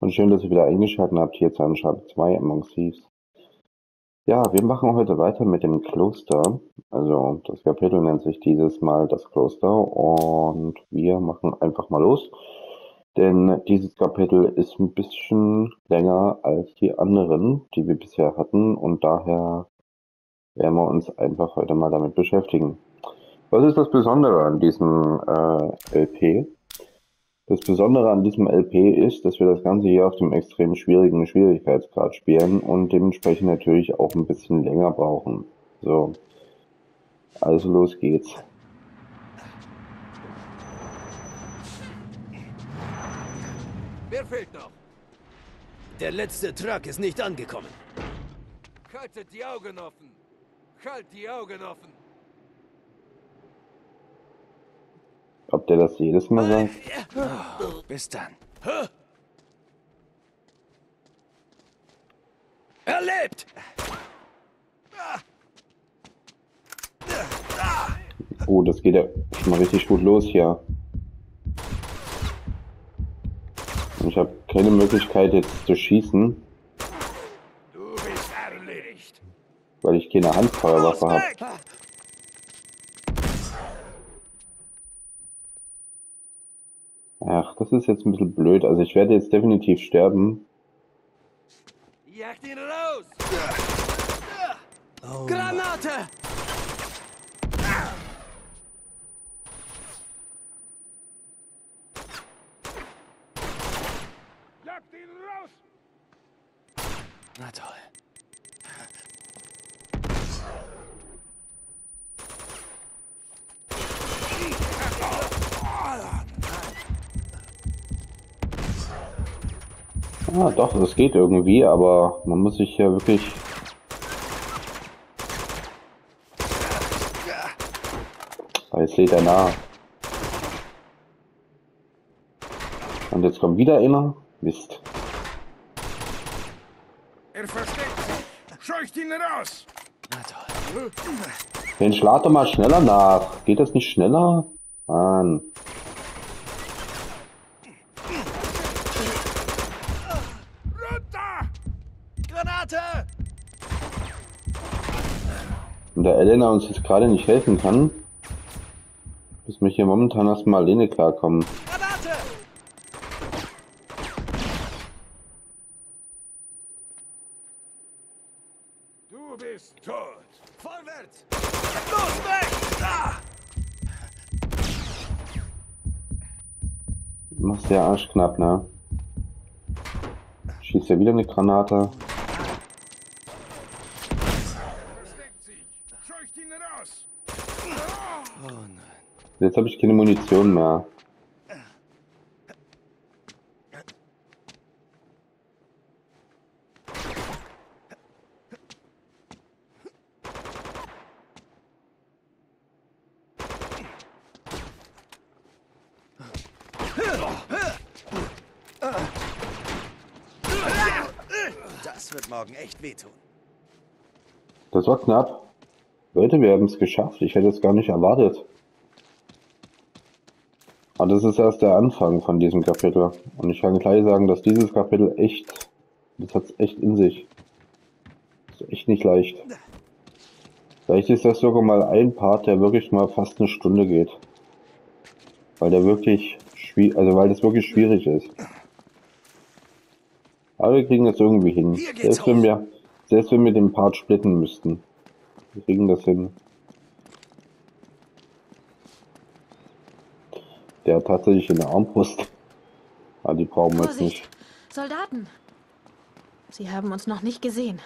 Und schön, dass ihr wieder eingeschaltet habt hier zu Uncharted 2 Amongst Thieves. Ja, wir machen heute weiter mit dem Kloster. Also das Kapitel nennt sich dieses Mal das Kloster und wir machen einfach mal los. Denn dieses Kapitel ist ein bisschen länger als die anderen, die wir bisher hatten. Und daher werden wir uns einfach heute mal damit beschäftigen. Was ist das Besondere an diesem LP? Das Besondere an diesem LP ist, dass wir das Ganze hier auf dem extrem schwierigen Schwierigkeitsgrad spielen und dementsprechend natürlich auch ein bisschen länger brauchen. So, also los geht's. Wer fehlt noch? Der letzte Truck ist nicht angekommen. Haltet die Augen offen! Halt die Augen offen! Ob der das jedes Mal sagt? Oh, bis dann. Er lebt! Oh, das geht ja schon mal richtig gut los hier. Ich habe keine Möglichkeit jetzt zu schießen. Du bist erledigt. Weil ich keine Handfeuerwaffe habe. Ach, das ist jetzt ein bisschen blöd. Also ich werde jetzt definitiv sterben. Jagt ihn raus! Oh. Granate! Jagt ihn raus! Na toll. Ah, doch, das geht irgendwie, aber man muss sich ja wirklich... Ah, jetzt lädt er nah. Und jetzt kommt wieder einer. Mist. Er versteckt sich. Scheucht ihn raus. Na toll. Den schlag doch mal schneller nach. Geht das nicht schneller? Mann. Und da Elena uns jetzt gerade nicht helfen kann, muss mich hier momentan erstmal alleine klarkommen. Granate! Du bist tot! Vorwärts! Los, weg! Ah! Du machst ja arschknapp, ne? Schießt ja wieder eine Granate. Jetzt habe ich keine Munition mehr. Das wird morgen echt wehtun. Das war knapp. Leute, wir haben es geschafft. Ich hätte es gar nicht erwartet. Aber das ist erst der Anfang von diesem Kapitel. Und ich kann gleich sagen, dass dieses Kapitel echt... Das hat's echt in sich. Das ist echt nicht leicht. Vielleicht ist das sogar mal ein Part, der wirklich mal fast eine Stunde geht. Weil der wirklich... weil das wirklich schwierig ist. Aber wir kriegen das irgendwie hin. Selbst wenn wir den Part splitten müssten. Wir kriegen das hin. Der hat tatsächlich eine Armbrust. Ah, die brauchen wir jetzt nicht. Soldaten! Sie haben uns noch nicht gesehen.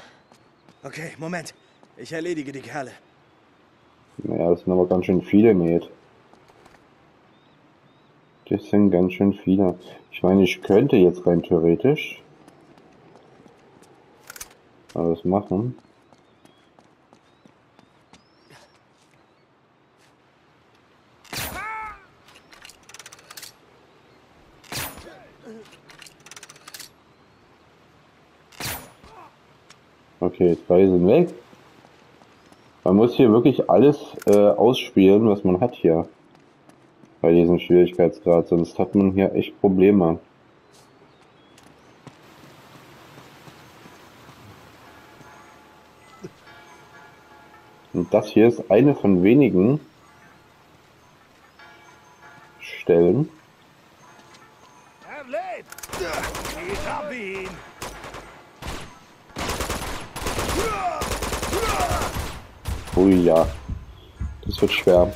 Okay, Moment. Ich erledige die Kerle. Naja, das sind aber ganz schön viele, Ned. Das sind ganz schön viele. Ich meine, ich könnte jetzt rein theoretisch alles machen. Okay, zwei sind weg. Man muss hier wirklich alles ausspielen, was man hat hier. Bei diesem Schwierigkeitsgrad, sonst hat man hier echt Probleme. Und das hier ist eine von wenigen Stellen. Oh ja, das wird schwer.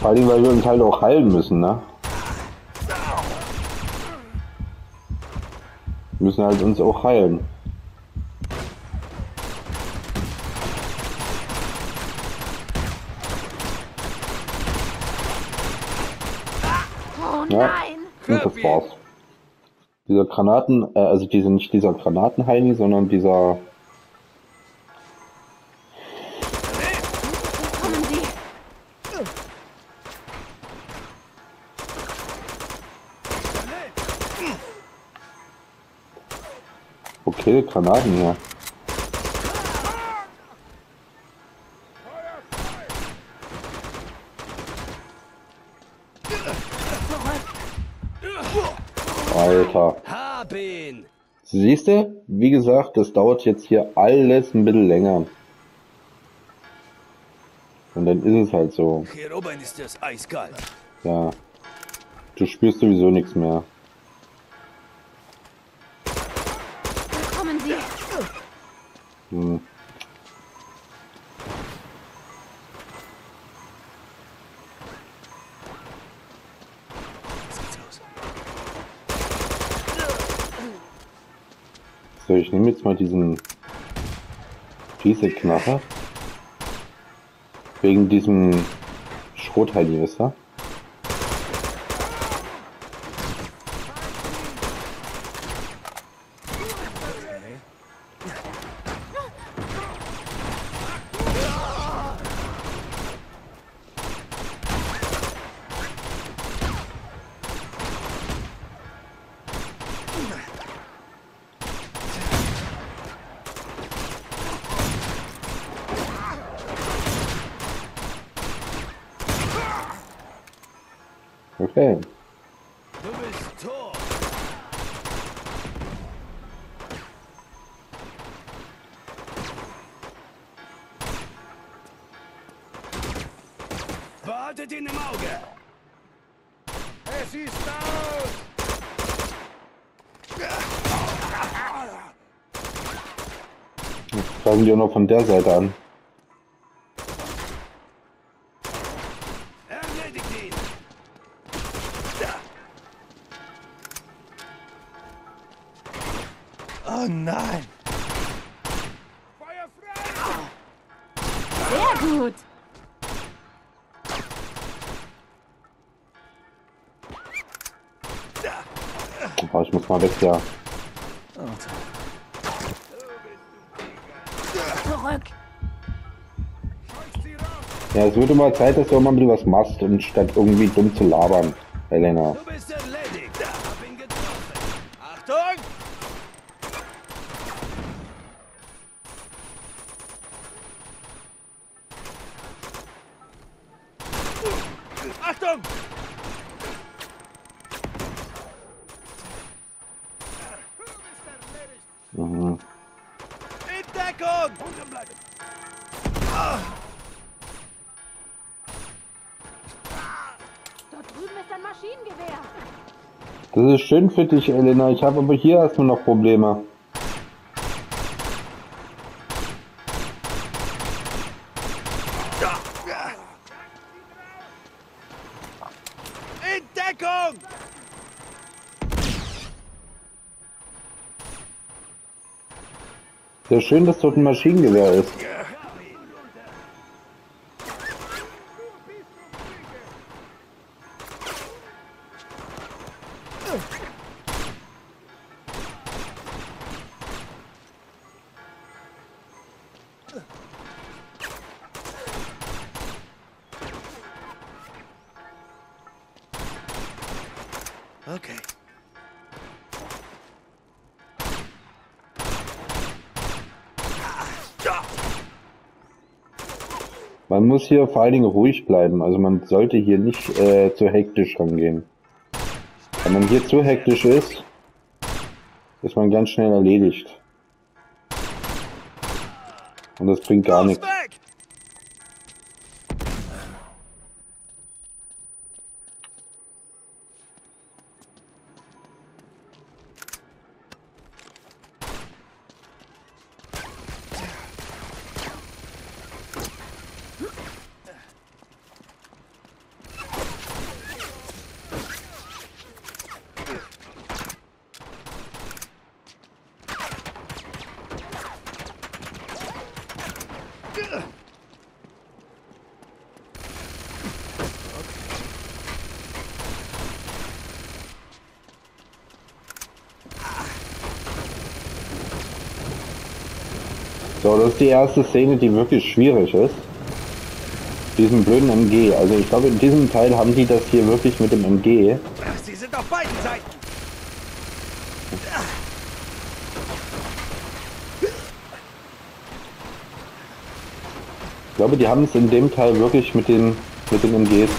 Vor allem, weil wir im Teil auch heilen müssen, ne? Wir müssen halt uns auch heilen. Ja, und das war's. Dieser Granaten, also diese, nicht dieser Granatenheini, sondern dieser... Okay, Granaten hier. Alter. Siehst du? Wie gesagt, das dauert jetzt hier alles ein bisschen länger. Und dann ist es halt so. Hier oben ist das eiskalt. Ja. Du spürst sowieso nichts mehr. Hm. So, ich nehme jetzt mal diese Knarre. Wegen diesem Schrotteil hier, wisst ihr? Okay. Du bist tot. Wartet ihn im Auge. Es ist aus. Jetzt kommen die auch noch von der Seite an. Oh nein! Sehr gut! Oh, ich muss mal weg, ja. Zurück! Ja, es würde mal Zeit, dass du mal ein bisschen was machst, anstatt irgendwie dumm zu labern, Elena. Achtung! Mhm. In Deckung! Dort drüben ist ein Maschinengewehr. Das ist schön für dich, Elena. Ich habe aber hier erstmal noch Probleme. Deckung! Sehr schön, dass dort ein Maschinengewehr ist. Okay. Man muss hier vor allen Dingen ruhig bleiben. Also man sollte hier nicht zu hektisch rangehen. Wenn man hier zu hektisch ist, ist man ganz schnell erledigt. Und das bringt gar nichts. So, das ist die erste Szene, die wirklich schwierig ist. Diesen blöden MG. Also ich glaube, in diesem Teil haben die das hier wirklich mit dem MG. Sie sind auf beiden Seiten. Ich glaube, die haben es in dem Teil wirklich mit den MGs.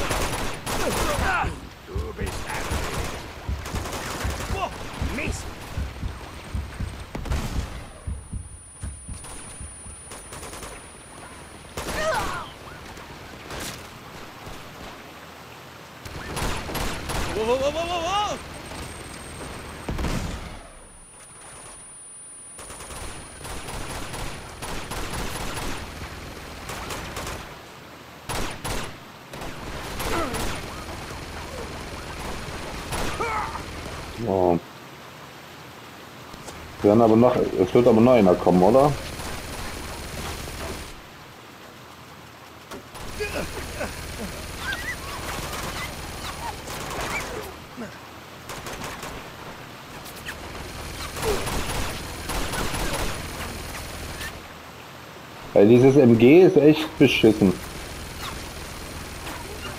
Oh. Es wird aber noch einer kommen, oder? Weil dieses MG ist echt beschissen.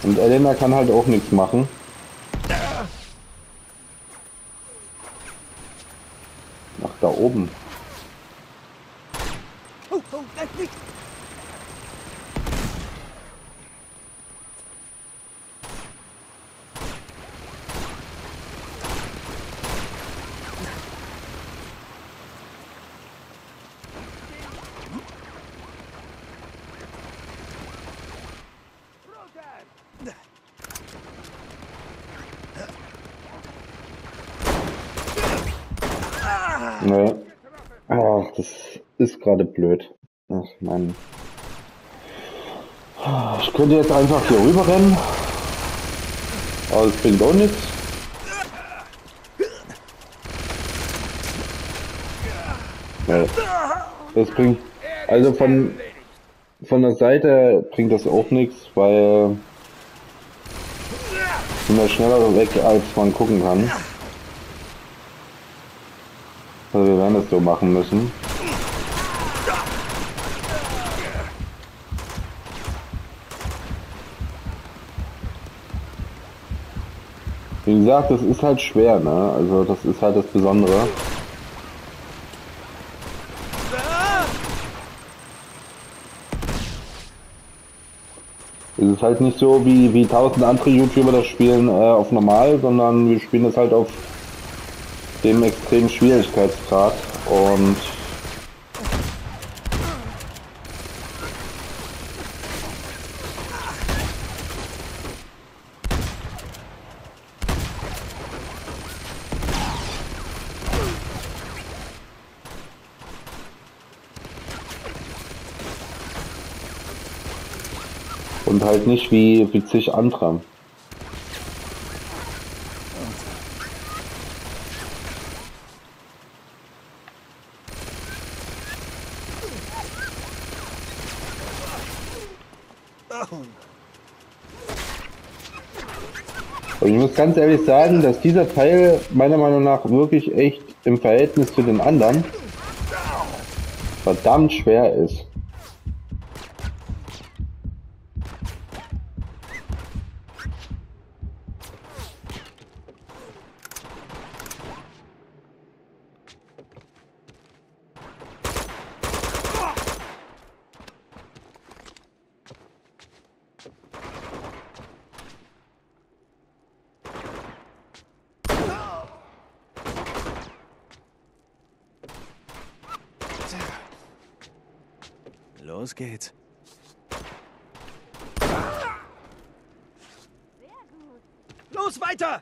Und Elena kann halt auch nichts machen. Da oben. Nee. Ach, das ist gerade blöd. Ach, Mann. Ich könnte jetzt einfach hier rüber rennen. Aber es bringt auch nichts. Nee. Das bringt... Also von der Seite bringt das auch nichts, weil... sind wir schneller weg, als man gucken kann. Also wir werden das so machen müssen. Wie gesagt, das ist halt schwer, ne? Also das ist halt das Besondere. Es ist halt nicht so wie 1000 andere YouTuber das spielen auf normal, sondern wir spielen das halt auf dem extremen Schwierigkeitsgrad und halt nicht wie zig andere. Und ich muss ganz ehrlich sagen, dass dieser Teil meiner Meinung nach wirklich echt im Verhältnis zu den anderen verdammt schwer ist. Los geht's. Sehr gut. Los, weiter!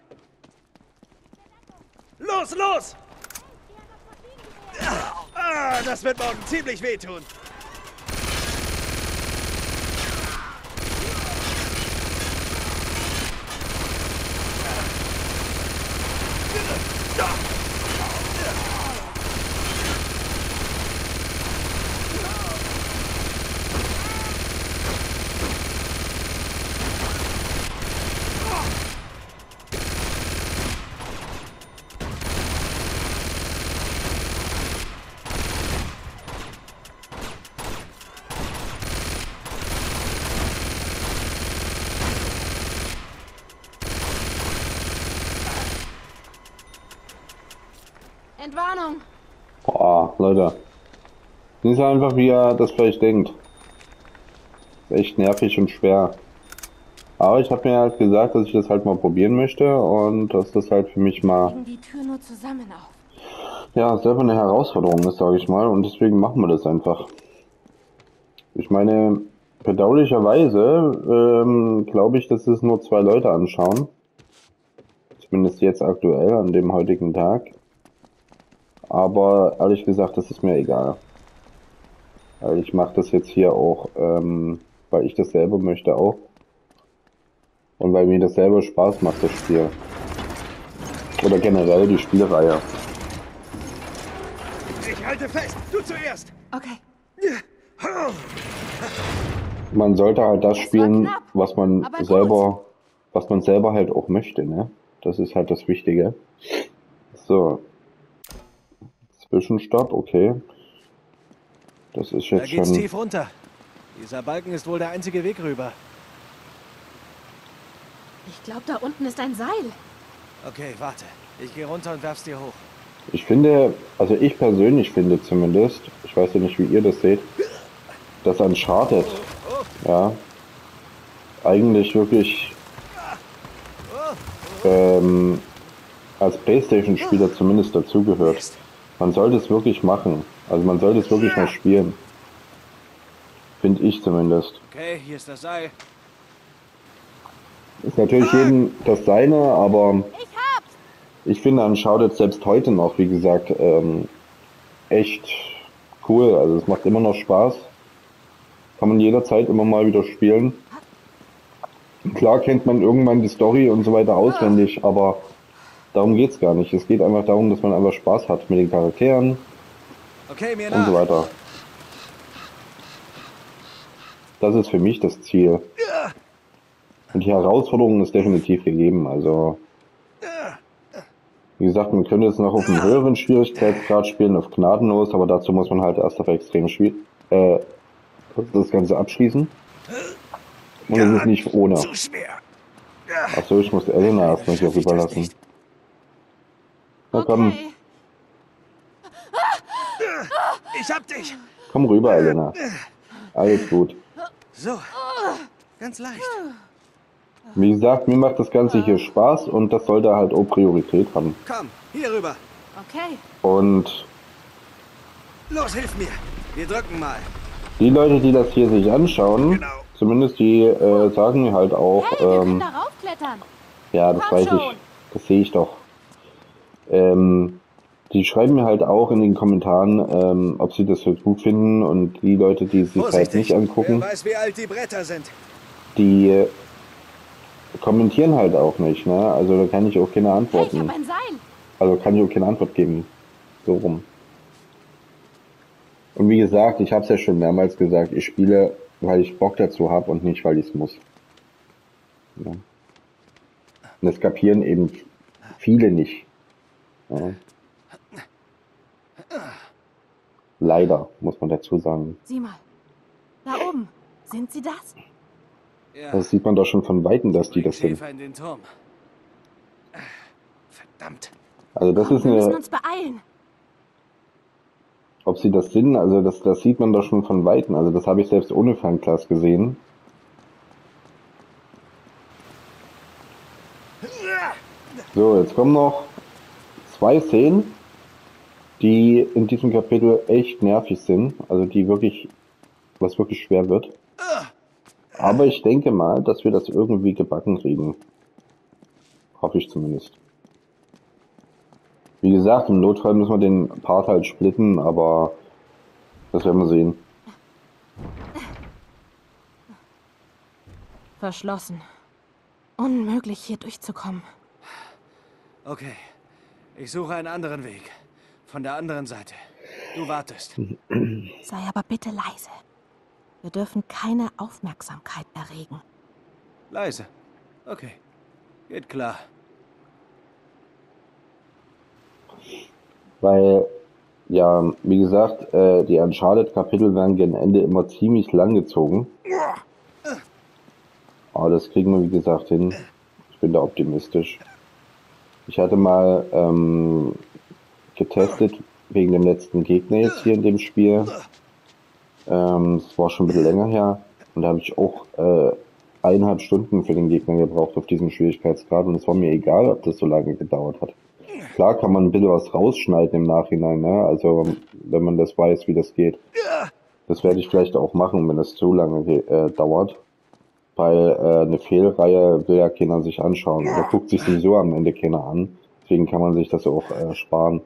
Los, los! Ah, das wird morgen ziemlich wehtun. Entwarnung. Boah, Leute. Das ist einfach, wie ihr das vielleicht denkt. Das ist echt nervig und schwer. Aber ich habe mir halt gesagt, dass ich das halt mal probieren möchte und dass das halt für mich mal... Die Tür nur zusammen auf. Ja, selber eine Herausforderung ist, sage ich mal. Und deswegen machen wir das einfach. Ich meine, bedauerlicherweise glaube ich, dass es nur 2 Leute anschauen. Zumindest jetzt aktuell, an dem heutigen Tag. Aber ehrlich gesagt, das ist mir egal. Also ich mache das jetzt hier auch, weil ich das selber möchte auch. Und weil mir das selber Spaß macht, das Spiel. Oder generell die Spielreihe. Ich halte fest, du zuerst! Okay. Man sollte halt das spielen, was man selber, halt auch möchte, ne? Das ist halt das Wichtige. So. Zwischenstopp, okay. Das ist jetzt schon... Da geht's tief runter. Dieser Balken ist wohl der einzige Weg rüber. Ich glaube, da unten ist ein Seil. Okay, warte. Ich gehe runter und werf's dir hoch. Ich finde, also ich persönlich finde zumindest, ich weiß ja nicht, wie ihr das seht, dass Uncharted, ja, eigentlich wirklich als PlayStation-Spieler zumindest dazugehört. Man sollte es wirklich machen. Also man sollte es wirklich mal spielen. Finde ich zumindest. Okay, hier ist das Seil. Ist natürlich jedem das Seine, aber ich finde Uncharted selbst heute noch, wie gesagt, echt cool. Also es macht immer noch Spaß. Kann man jederzeit immer mal wieder spielen. Klar kennt man irgendwann die Story und so weiter auswendig, aber... Darum geht es gar nicht. Es geht einfach darum, dass man einfach Spaß hat mit den Charakteren und so weiter. Das ist für mich das Ziel. Und die Herausforderung ist definitiv gegeben. Also, wie gesagt, man könnte es noch auf einem höheren Schwierigkeitsgrad spielen, auf gnadenlos, aber dazu muss man halt erst auf extrem das Ganze abschließen. Und es ist nicht ohne. Achso, ich muss Elena erstmal hier rüberlassen. Na komm. Okay. Ich hab dich. Komm rüber, Elena. Alles gut. So, ganz leicht. Wie gesagt, mir macht das Ganze hier Spaß und das sollte halt auch Priorität haben. Komm, hier rüber. Okay. Und... Los, hilf mir. Wir drücken mal. Die Leute, die das hier sich anschauen, zumindest die sagen halt auch... Hey, wir können da raufklettern. Ja, das weiß ich. Das sehe ich doch. Die schreiben mir halt auch in den Kommentaren, ob sie das halt gut finden, und die Leute, die sich halt nicht angucken, wer weiß, wie alt die Bretter sind, die kommentieren halt auch nicht, ne? Also da kann ich auch keine Antworten. Hey, ich hab ein Seil. Also kann ich auch keine Antwort geben. So rum. Und wie gesagt, ich hab's ja schon damals gesagt, ich spiele, weil ich Bock dazu habe und nicht, weil ich es muss. Ja. Und das kapieren eben viele nicht. Ja. Leider, muss man dazu sagen. Sieh mal, da oben, sind sie das? Ja. Das sieht man doch schon von Weitem, dass die das sind. Verdammt. Also das ist eine... Wir müssen uns beeilen. Ob sie das sind, also das sieht man doch schon von Weitem. Also das habe ich selbst ohne Fernglas gesehen. So, jetzt kommen noch 2 Szenen, die in diesem Kapitel echt nervig sind, also die wirklich was wirklich schwer wird. Aber ich denke mal, dass wir das irgendwie gebacken kriegen. Hoffe ich zumindest. Wie gesagt, im Notfall müssen wir den Part halt splitten, aber das werden wir sehen. Verschlossen. Unmöglich, hier durchzukommen. Okay. Ich suche einen anderen Weg. Von der anderen Seite. Du wartest. Sei aber bitte leise. Wir dürfen keine Aufmerksamkeit erregen. Leise. Okay. Geht klar. Weil, ja, wie gesagt, die Uncharted-Kapitel werden gegen Ende immer ziemlich lang gezogen. Aber das kriegen wir, wie gesagt, hin. Ich bin da optimistisch. Ich hatte mal getestet wegen dem letzten Gegner jetzt hier in dem Spiel. Das war schon ein bisschen länger her. Und da habe ich auch 1,5 Stunden für den Gegner gebraucht auf diesem Schwierigkeitsgrad. Und es war mir egal, ob das so lange gedauert hat. Klar kann man ein bisschen was rausschneiden im Nachhinein, ne? Also wenn man das weiß, wie das geht. Das werde ich vielleicht auch machen, wenn das zu lange dauert. Weil eine Fehlreihe will ja keiner sich anschauen. Da guckt sich sowieso am Ende keiner an. Deswegen kann man sich das auch sparen.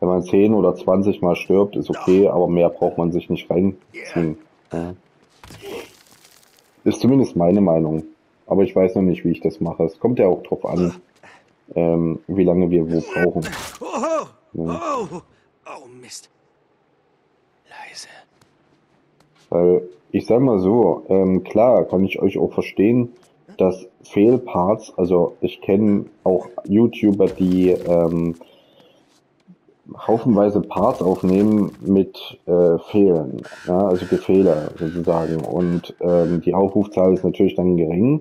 Wenn man 10 oder 20 Mal stirbt, ist okay, aber mehr braucht man sich nicht reinziehen. Ist zumindest meine Meinung. Aber ich weiß noch nicht, wie ich das mache. Es kommt ja auch drauf an, wie lange wir wo brauchen. Ja. Oh Mist. Leise. Weil, ich sag mal so, klar kann ich euch auch verstehen, dass Fehlparts, also ich kenne auch YouTuber, die haufenweise Parts aufnehmen mit Fehlern, ja, also Fehler sozusagen, und die Aufrufzahl ist natürlich dann gering,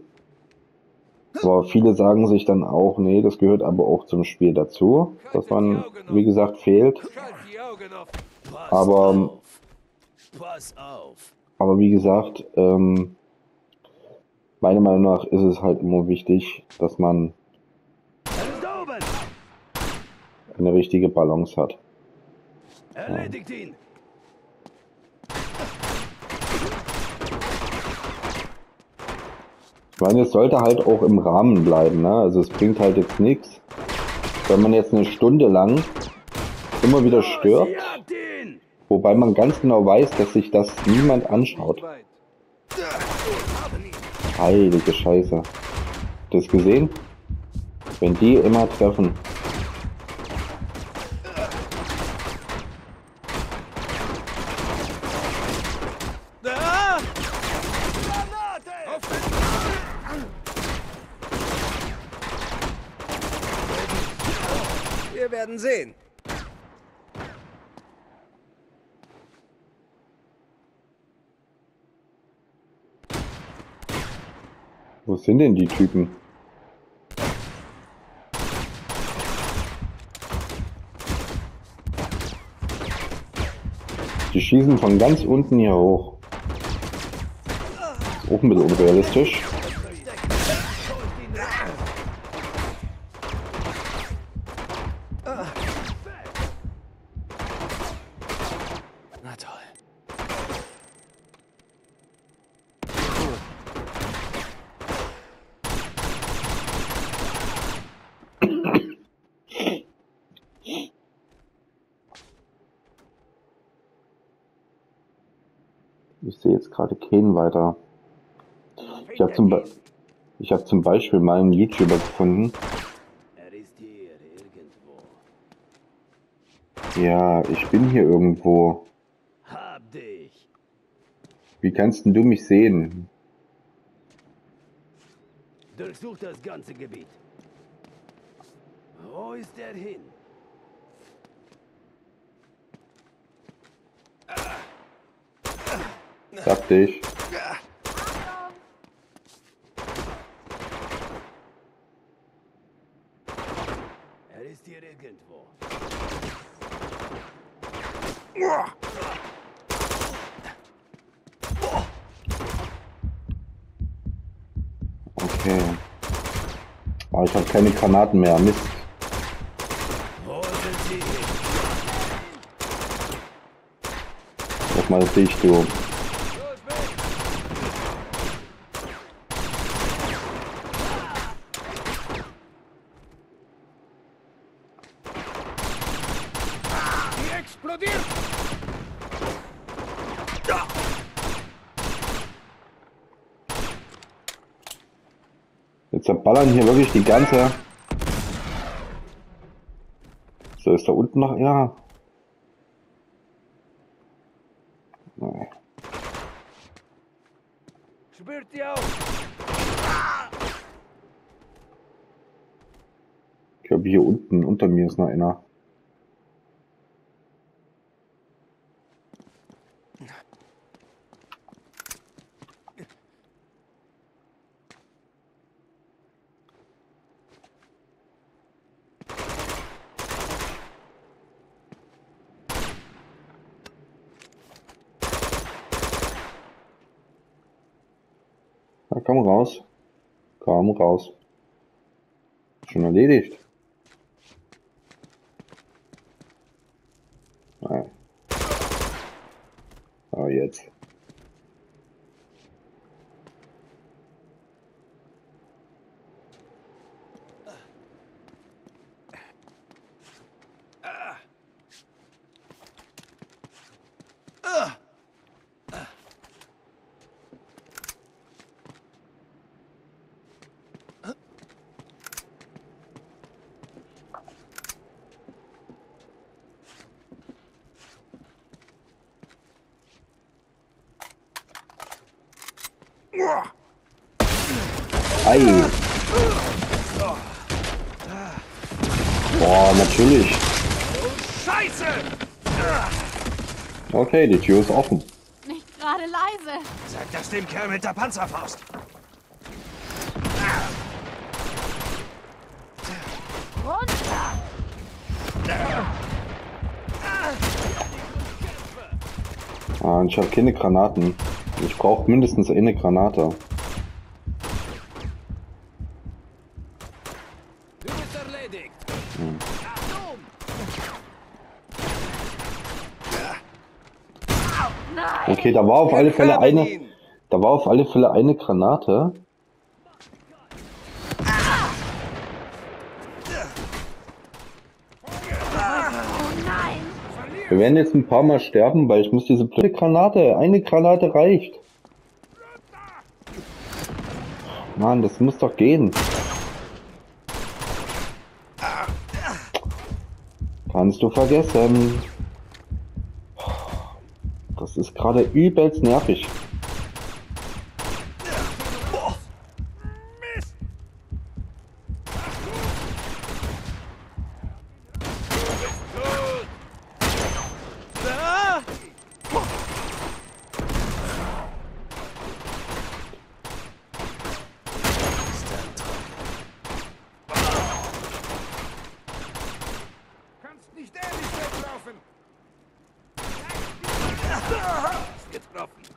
aber viele sagen sich dann auch, nee, das gehört aber auch zum Spiel dazu, dass man, wie gesagt, fehlt, aber wie gesagt, meiner Meinung nach ist es halt immer wichtig, dass man eine richtige Balance hat. Erledigt ihn. Ich meine, es sollte halt auch im Rahmen bleiben, ne? Also es bringt halt jetzt nichts, wenn man jetzt eine Stunde lang immer wieder stirbt, wobei man ganz genau weiß, dass sich das niemand anschaut. Heilige Scheiße. Habt ihr das gesehen? Wenn die immer treffen. Wir werden sehen. Wo sind denn die Typen? Die schießen von ganz unten hier hoch. Auch ein bisschen unrealistisch. Ich sehe jetzt gerade keinen weiter. Ich habe zum Beispiel mal einen YouTuber gefunden. Ja, ich bin hier irgendwo. Wie kannst denn du mich sehen? Durchsuch das ganze Gebiet. Wo ist er hin? Sag dich. Er ist hier irgendwo. Okay. Oh, ich habe keine Granaten mehr. Mist. Nochmal dich, du. explodiert! Jetzt zerballern hier wirklich die ganze... So, ist da unten noch... Ja. Nein. Spürt die auf! Ich glaube, hier unten, unter mir ist noch einer. Na, komm raus. Komm raus. Schon erledigt. Aber jetzt. Ei. Boah, natürlich. Scheiße. Okay, die Tür ist offen. Nicht gerade leise. Sag das dem Kerl mit der Panzerfaust. Runter. Ah, ich habe keine Granaten. Ich brauche mindestens eine Granate. Okay, da war auf alle Fälle eine. Da war auf alle Fälle eine Granate. Wir werden jetzt ein paar Mal sterben, weil ich muss diese blöde Granate. Eine Granate reicht. Mann, das muss doch gehen. Kannst du vergessen. Das ist gerade übelst nervig.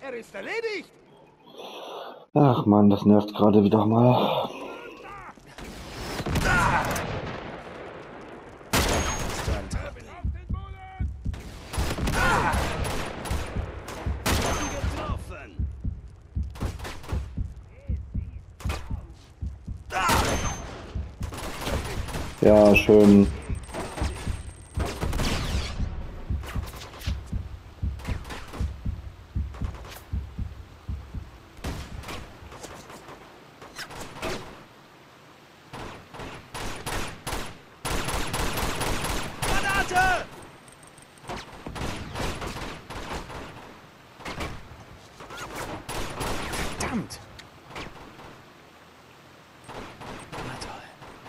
Er ist erledigt. Ach man, das nervt gerade wieder mal. Ja, schön.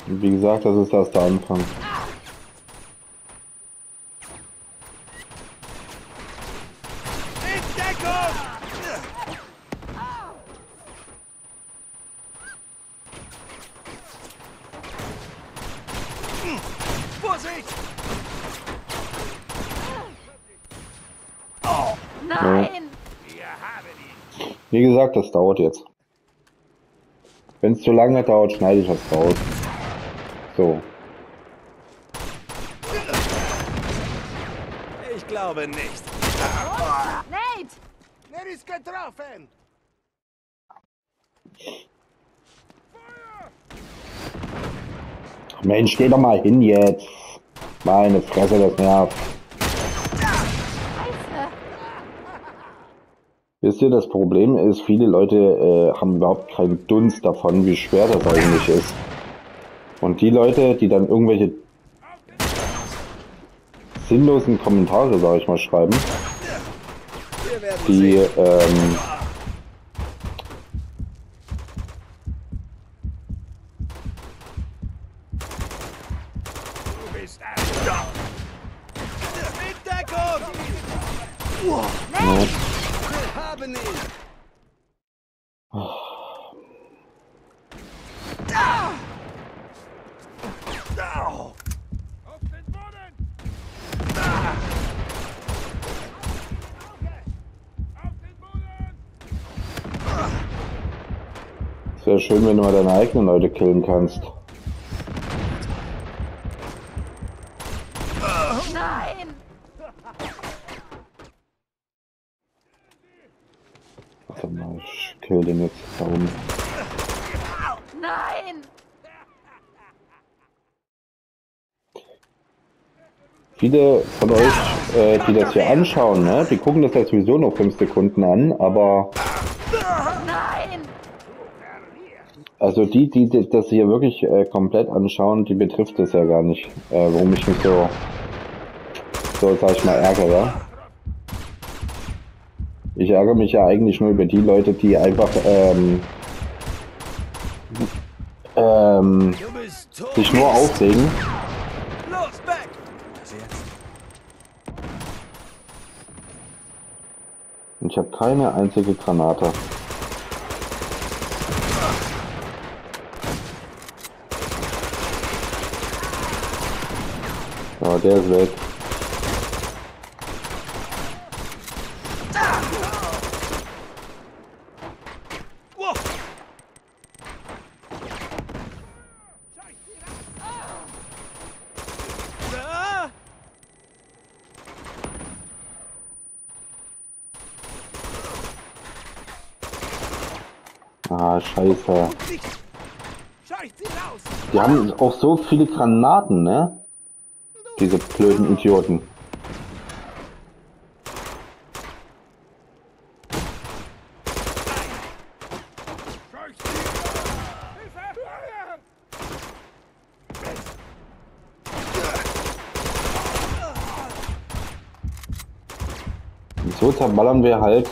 Wie gesagt, das ist erst der Anfang. Vorsicht! Nein! Wie gesagt, das dauert jetzt. Wenn es zu lange dauert, schneide ich das raus. So. Ich glaube nicht. Nate! Er ist getroffen! Mensch, geh doch mal hin jetzt. Meine Fresse, das nervt. Wisst ihr, das Problem ist, viele Leute haben überhaupt keinen Dunst davon, wie schwer das eigentlich ist. Und die Leute, die dann irgendwelche sinnlosen Kommentare, sag ich mal, schreiben, die wäre schön, wenn du mal deine eigenen Leute killen kannst. Nein! Warte mal, ich kill den jetzt da oben. Nein! Viele von euch, die das hier anschauen, ne, die gucken das ja sowieso nur 5 Sekunden an, aber... Also die das hier wirklich komplett anschauen, die betrifft es ja gar nicht, warum ich mich so sag ich mal, ärgere. Ich ärgere mich ja eigentlich nur über die Leute, die einfach sich nur aufregen. Und ich habe keine einzige Granate. Oh, der ist weg. Ah, scheiße. Die haben auch so viele Granaten, ne? Diese blöden Idioten. Und so zerballern wir halt.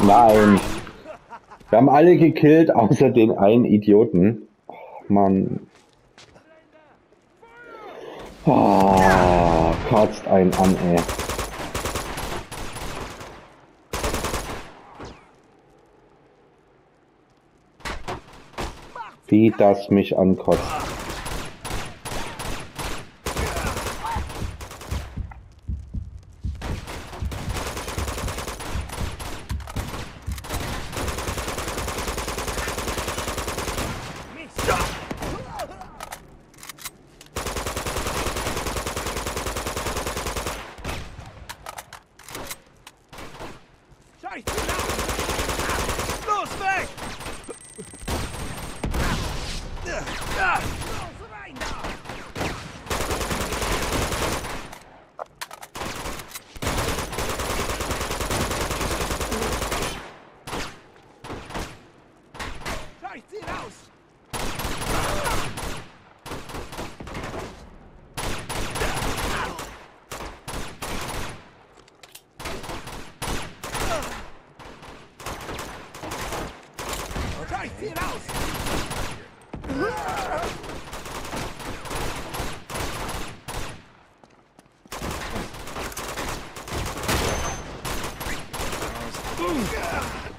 Nein. Wir haben alle gekillt, außer den einen Idioten. Oh, Mann. Oh, kotzt einen an, ey. Wie das mich ankotzt.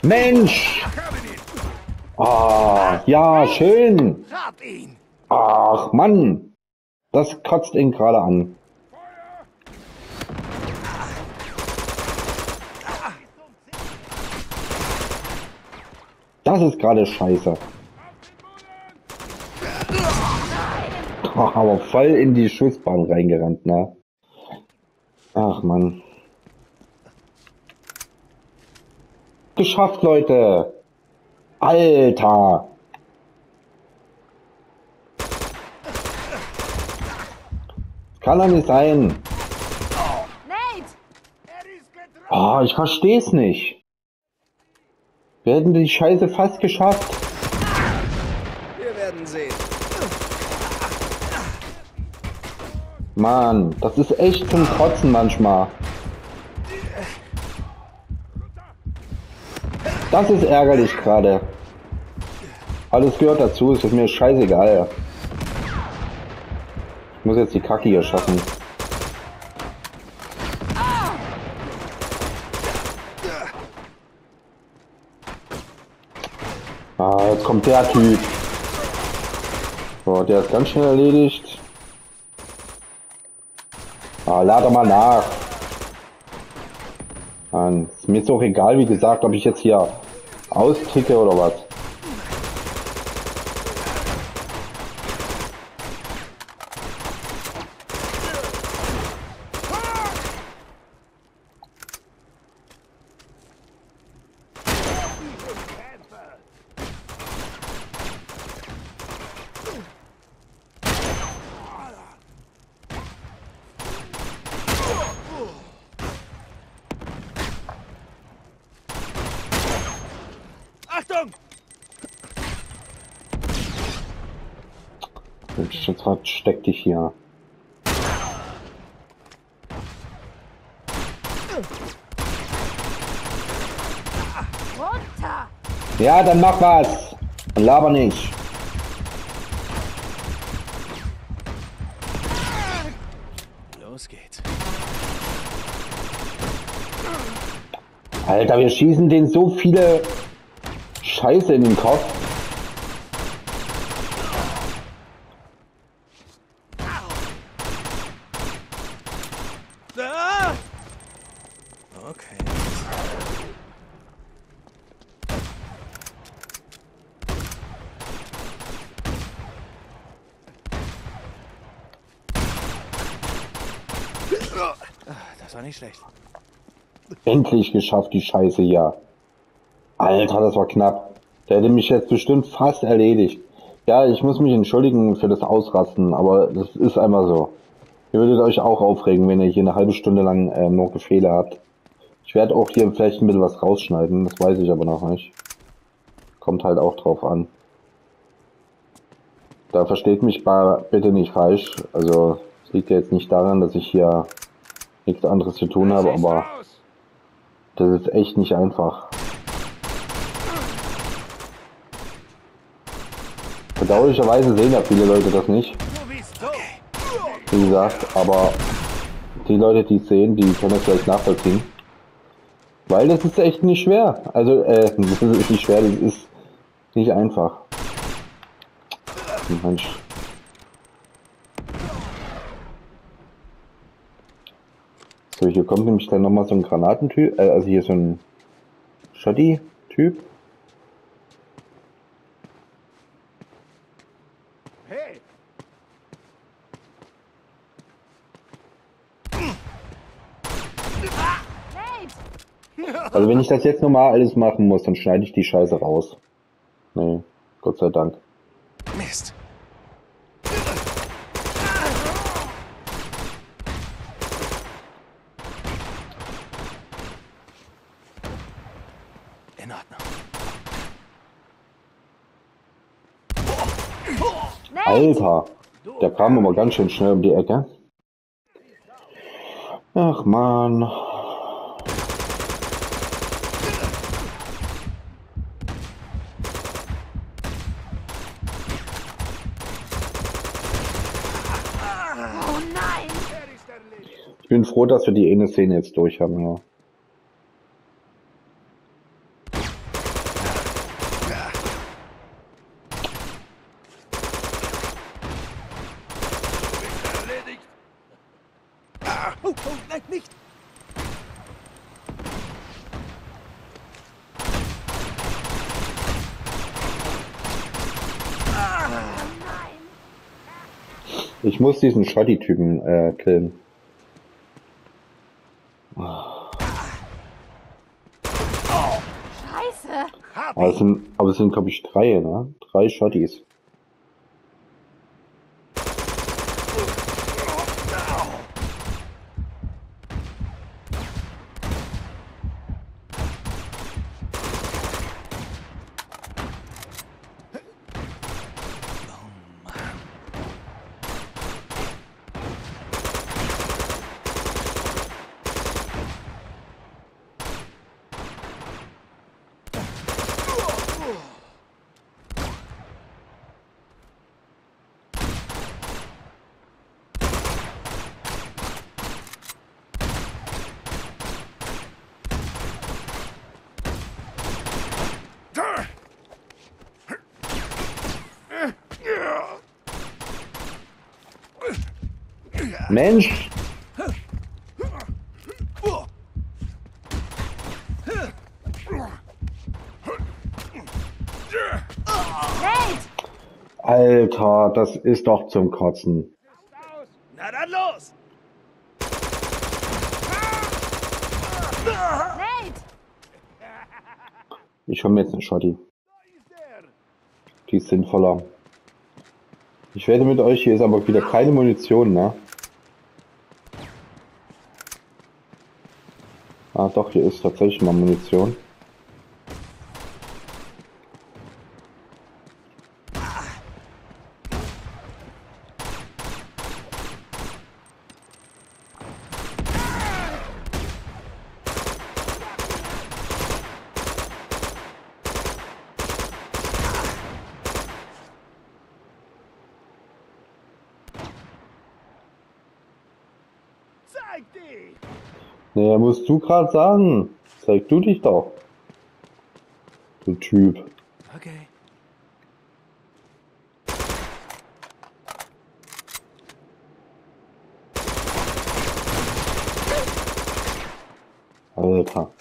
Mensch! Ah, ja, schön! Ach, Mann! Das kotzt ihn gerade an. Das ist gerade scheiße. Ach, aber voll in die Schussbahn reingerannt, ne? Ach, Mann. Geschafft, Leute! Alter! Kann doch nicht sein! Oh, ich versteh's nicht! Wir hätten die Scheiße fast geschafft! Wir werden sehen! Mann, das ist echt zum Kotzen manchmal. Das ist ärgerlich gerade. Alles gehört dazu, ist mir scheißegal. Ich muss jetzt die Kacke hier schaffen. Ah, jetzt kommt der Typ. So, der ist ganz schnell erledigt. Ah, lade mal nach. Mann, ist mir jetzt auch egal, wie gesagt, ob ich jetzt hier austicke oder was. Steck dich hier. Runter. Ja, dann mach was. Und laber nicht. Los geht's. Alter, wir schießen denen so viele Scheiße in den Kopf. Endlich geschafft, die Scheiße hier. Alter, das war knapp. Der hätte mich jetzt bestimmt fast erledigt. Ja, ich muss mich entschuldigen für das Ausrasten, aber das ist einmal so. Ihr würdet euch auch aufregen, wenn ihr hier eine halbe Stunde lang noch Gefehle habt. Ich werde auch hier vielleicht ein bisschen was rausschneiden, das weiß ich aber noch nicht. Kommt halt auch drauf an. Da versteht mich bitte nicht falsch. Also, es liegt ja jetzt nicht daran, dass ich hier nichts anderes zu tun habe, aber das ist echt nicht einfach. Bedauerlicherweise sehen ja viele Leute das nicht. Wie gesagt, aber die Leute, die es sehen, die können das vielleicht nachvollziehen. Weil das ist echt nicht schwer. Also, das ist nicht schwer, das ist nicht einfach. Mensch. So, hier kommt nämlich dann nochmal so ein Granatentyp, also hier so ein Shoddy-Typ. Hey. Also wenn ich das jetzt nochmal alles machen muss, dann schneide ich die Scheiße raus. Nee, Gott sei Dank. Mist. Alter, der kam aber ganz schön schnell um die Ecke. Ach man. Ich bin froh, dass wir die eine Szene jetzt durch haben, ja. Ich muss diesen Shoddy-Typen killen. Oh, scheiße! Aber es sind glaube ich 3, ne? 3 Shottys. Mensch! Alter, das ist doch zum Kotzen. Na dann los! Ich hole mir jetzt einen Shotty. Die ist sinnvoller. Ich werde mit euch, hier ist aber wieder keine Munition, ne? Ah doch, hier ist tatsächlich mal Munition. Naja, musst du gerade sagen. Zeig du dich doch. Du Typ. Okay. Alter.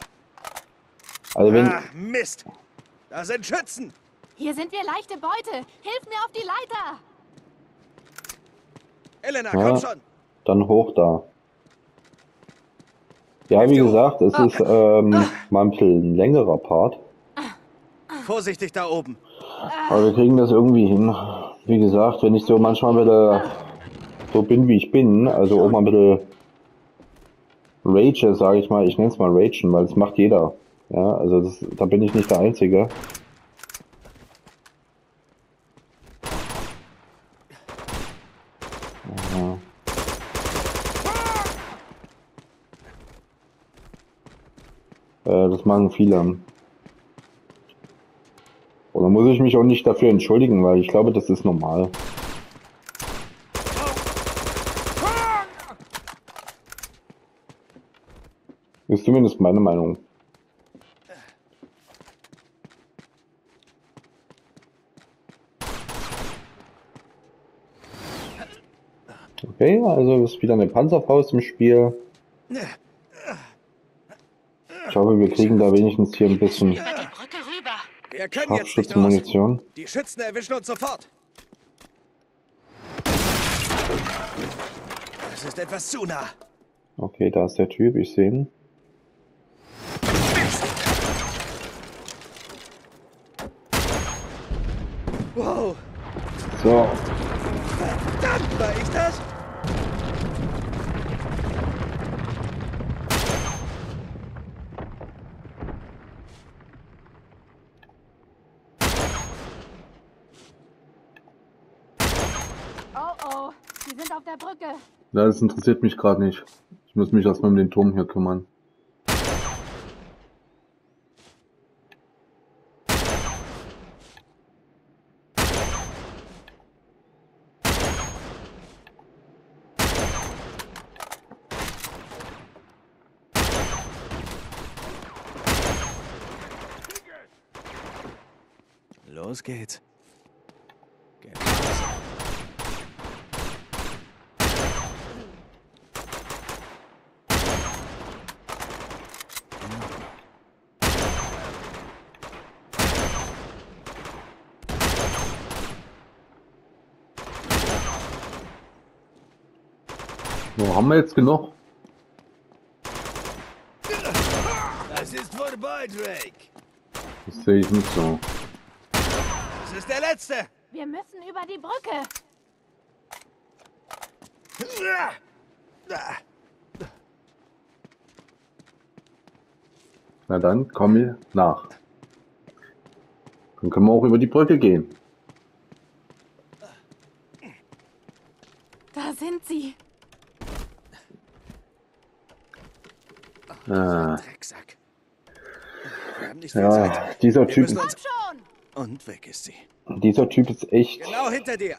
Also wenn... Ach, Mist. Da sind Schützen. Hier sind wir leichte Beute. Hilf mir auf die Leiter. Elena, ja, komm schon. Dann hoch da. Ja, wie gesagt, es ist manchmal ein längerer Part. Vorsichtig da oben. Aber wir kriegen das irgendwie hin. Wie gesagt, wenn ich so manchmal wieder so bin, wie ich bin, also auch mal ein bisschen rage, sage ich mal. Ich nenne es mal ragen, weil das macht jeder. Ja, also das, da bin ich nicht der Einzige. Das machen viele. Oder muss ich mich auch nicht dafür entschuldigen, weil ich glaube, das ist normal. Ist zumindest meine Meinung. Okay, also ist wieder eine Panzerfaust im Spiel. Ich glaube, wir kriegen da wenigstens hier ein bisschen Scharfschützenmunition. Die Schützen erwischen uns sofort. Das ist etwas zu nah. Okay, da ist der Typ, ich sehe ihn. Wow. So. Verdammt, war ich das? Das interessiert mich gerade nicht. Ich muss mich erstmal um den Turm hier kümmern. Los geht's. So, haben wir jetzt genug? Das ist vorbei, Drake. Das sehe ich nicht so. Das ist der letzte. Wir müssen über die Brücke. Na dann, komm mir nach. Dann können wir auch über die Brücke gehen. Da sind sie. Ah. Ja, dieser Typ ist... Und weg ist sie. Dieser Typ ist echt... Genau hinter dir.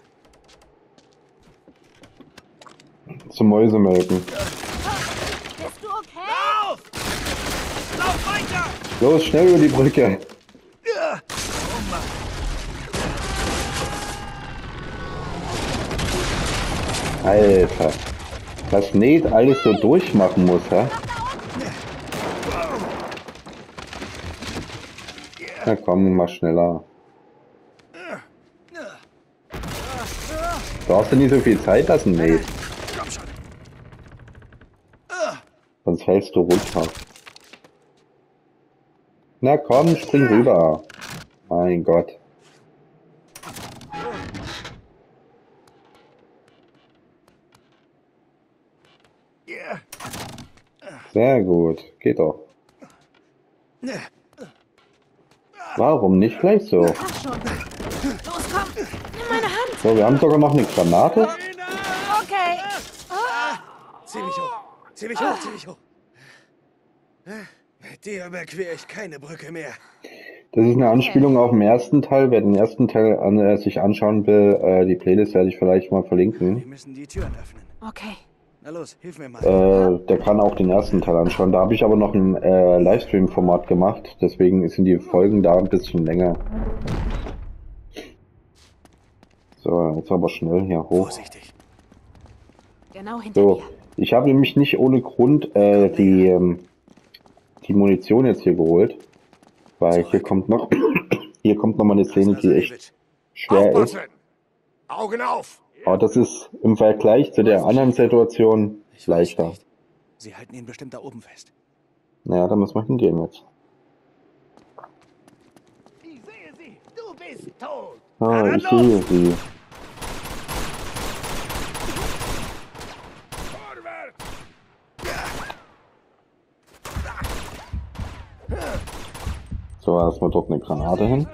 Zum Mäusemelken. Bist du okay? Lauf! Lauf weiter! Los, schnell über die Brücke. Ja. Oh Mann. Alter, was Nate alles so durchmachen muss, hä? Na komm, mal schneller. Brauchst du nicht so viel Zeit lassen, Nate. Sonst fällst du runter. Na komm, spring rüber. Mein Gott. Sehr gut, geht doch. Warum nicht gleich so? Los, komm, nimm meine Hand. So, wir haben sogar noch eine Granate. Okay. Zieh mich hoch, zieh mich hoch, zieh mich hoch. Mit dir überquere ich keine Brücke mehr. Das ist eine Anspielung auf den ersten Teil. Wer den ersten Teil sich anschauen will, die Playlist werde ich vielleicht mal verlinken. Wir müssen die Türen öffnen. Okay. Na los, hilf mir mal. Der kann auch den ersten Teil anschauen. Da habe ich aber noch ein Livestream-Format gemacht. Deswegen sind die Folgen da ein bisschen länger. So, jetzt aber schnell hier hoch. Vorsichtig. Genau hinter dir. Ich habe nämlich nicht ohne Grund die Munition jetzt hier geholt. Weil hier kommt noch mal eine Szene, die echt schwer ist. Augen auf! Aber das ist im Vergleich zu der anderen Situation leichter. Sie halten ihn bestimmt da oben fest. Naja, da muss man hingehen jetzt. Ich sehe sie. Du bist tot. Ah, ich sehe sie. So, erstmal dort eine Granate hin.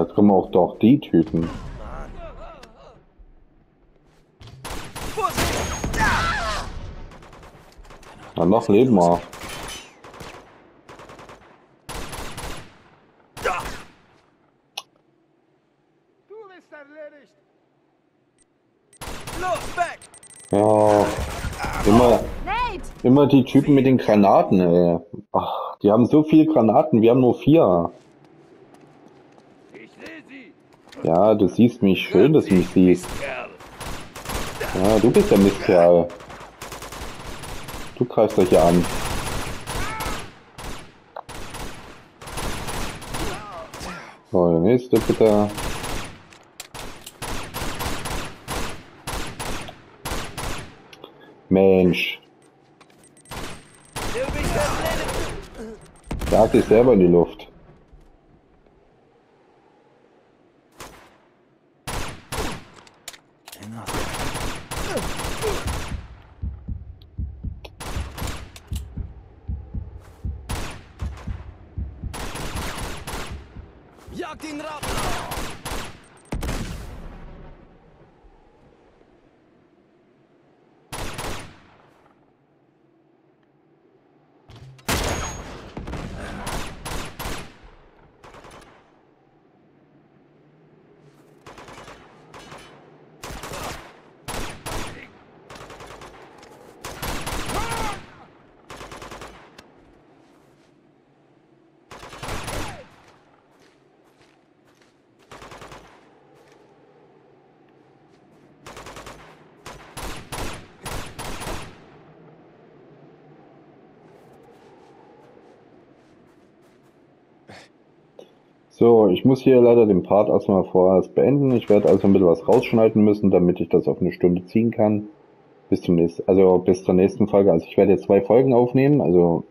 Jetzt kommen auch doch die Typen. Dann noch leben wir. Du bist erledigt. Los, weg! Ja. Immer die Typen mit den Granaten, ey. Ach, die haben so viele Granaten, wir haben nur 4. Ja, du siehst mich. Schön, dass du mich siehst. Ja, du bist der Mistkerl. Du greifst euch ja an. So, der nächste bitte. Mensch. Jag dich selber in die Luft. So, ich muss hier leider den Part erstmal vorerst beenden. Ich werde also ein bisschen was rausschneiden müssen, damit ich das auf eine Stunde ziehen kann. Bis zur nächsten Folge. Also ich werde jetzt 2 Folgen aufnehmen, also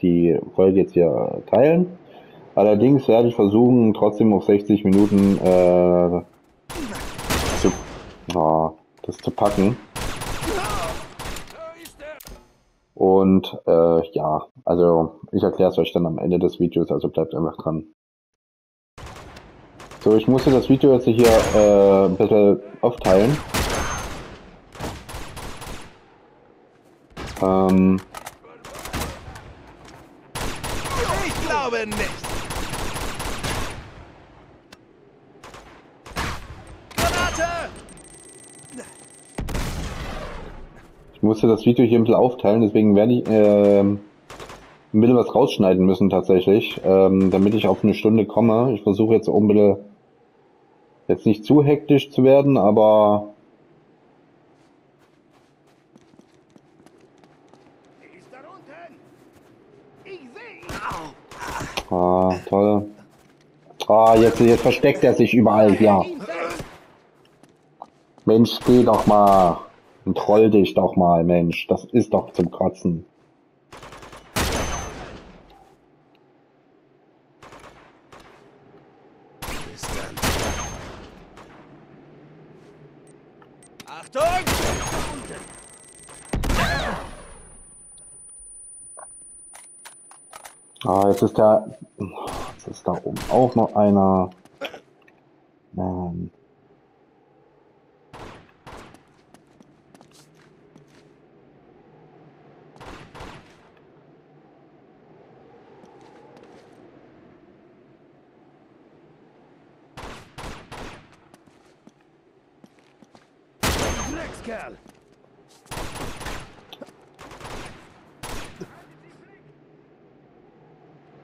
die Folge jetzt hier teilen. Allerdings werde ich versuchen, trotzdem auf 60 Minuten das zu packen. Und ja, also ich erkläre es euch dann am Ende des Videos, also bleibt einfach dran. So, ich musste das Video jetzt hier ein bisschen aufteilen. Ich glaube nicht. Ich musste das Video hier ein bisschen aufteilen, deswegen werde ich ein bisschen was rausschneiden müssen tatsächlich, damit ich auf eine Stunde komme. Ich versuche jetzt auch ein bisschen, jetzt nicht zu hektisch zu werden, aber toll. Jetzt versteckt er sich überall, ja. Mensch, geh doch mal. Und troll dich doch mal, Mensch. Das ist doch zum Kotzen. Achtung! Jetzt ist da oben auch noch einer. Mann.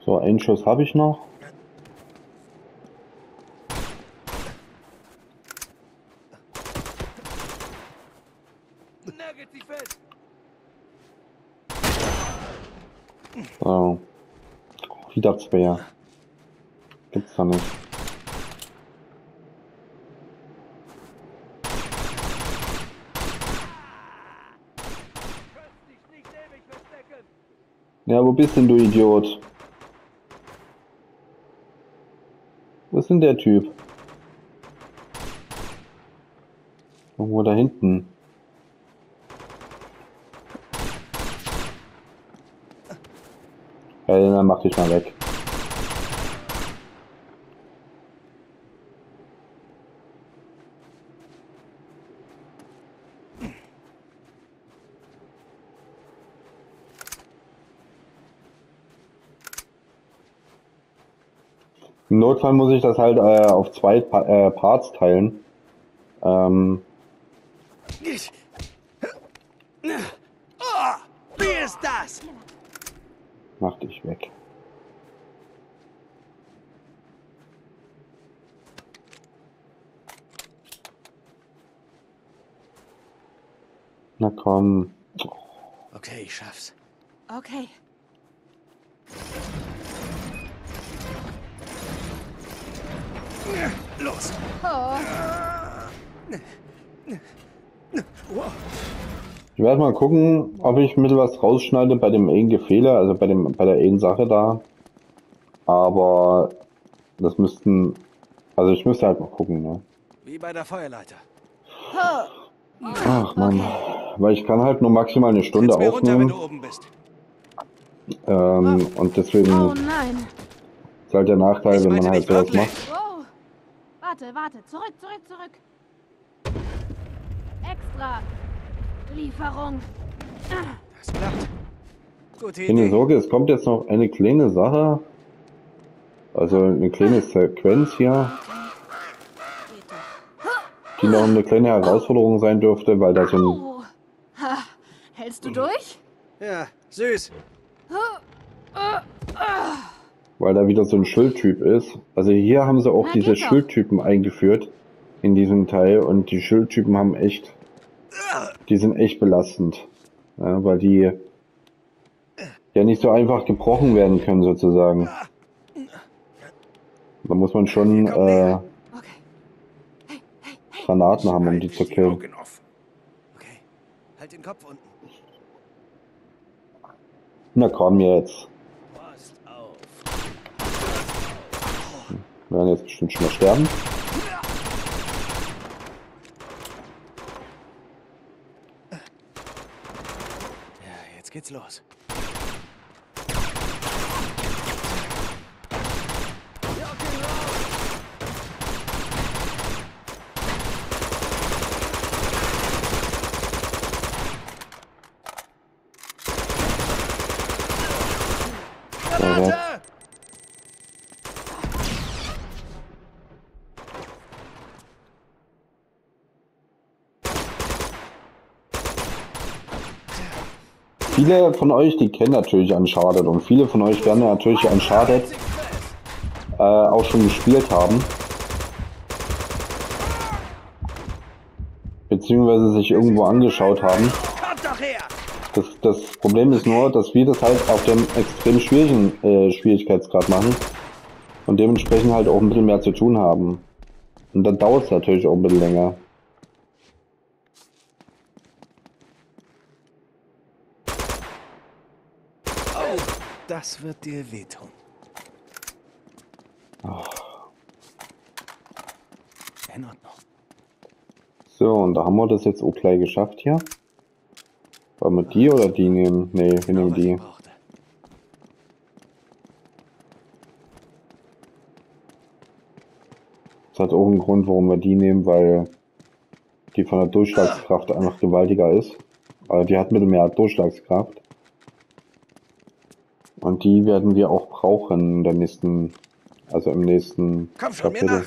So, einen Schuss habe ich noch. So. Wieder 2. Gibt's da nicht. Ja, wo bist denn du, Idiot? Wo ist denn der Typ? Irgendwo da hinten. Elena, mach dich mal weg. Im Notfall muss ich das halt auf 2 Parts teilen. Wie ist das? Mach dich weg. Na komm. Okay, ich schaff's. Okay. Los! Oh. Ich werde mal gucken, ob ich mit was rausschneide bei dem einen Fehler, also bei der einen Sache da. Aber das müssten, also ich müsste halt mal gucken, ne? Wie bei der Feuerleiter. Ach man, okay. Weil ich kann halt nur maximal eine Stunde aufnehmen. Runter, wenn du oben bist. Und deswegen. Oh nein. Ist halt der Nachteil, wenn man halt sowas macht. Wow. Warte, zurück. Extra Lieferung. Das klappt. Gute Idee. Keine Sorge, es kommt jetzt noch eine kleine Sache. Also eine kleine Sequenz hier. Die noch eine kleine Herausforderung sein dürfte, weil da so ein... Hältst du durch? Ja, süß. Weil da wieder so ein Schildtyp ist. Also hier haben sie auch diese Schildtypen eingeführt in diesem Teil, und die Schildtypen haben echt, die sind echt belastend, ja, weil die ja nicht so einfach gebrochen werden können sozusagen. Da muss man schon Granaten haben, um die zu killen. Okay. Halt den Kopf unten. Na komm jetzt. Wir werden jetzt bestimmt schon mal sterben. Ja, jetzt geht's los. Viele von euch, die kennen natürlich Uncharted und viele von euch werden natürlich Uncharted auch schon gespielt haben. Beziehungsweise sich irgendwo angeschaut haben. Das Problem ist nur, dass wir das halt auf dem extrem schwierigen Schwierigkeitsgrad machen und dementsprechend halt auch ein bisschen mehr zu tun haben. Und dann dauert es natürlich auch ein bisschen länger. Das wird dir wehtun. Ach. In Ordnung. So, und da haben wir das jetzt auch gleich geschafft hier. Wollen wir die oder die nehmen? Nee, wir nehmen die. Das hat auch einen Grund, warum wir die nehmen, weil die von der Durchschlagskraft einfach gewaltiger ist. Also die hat ein bisschen mehr Durchschlagskraft. Und die werden wir auch brauchen in der nächsten, also im nächsten Kapitel.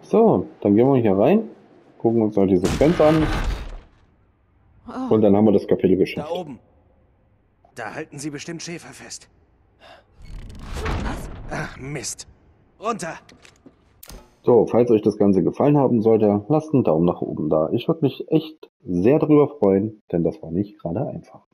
So, dann gehen wir hier rein, gucken uns noch diese Sequenz an und dann haben wir das Kapitel geschafft. Da oben, da halten sie bestimmt Schäfer fest. Was? Ach Mist, runter! So, falls euch das Ganze gefallen haben sollte, lasst einen Daumen nach oben da. Ich würde mich echt sehr darüber freuen, denn das war nicht gerade einfach.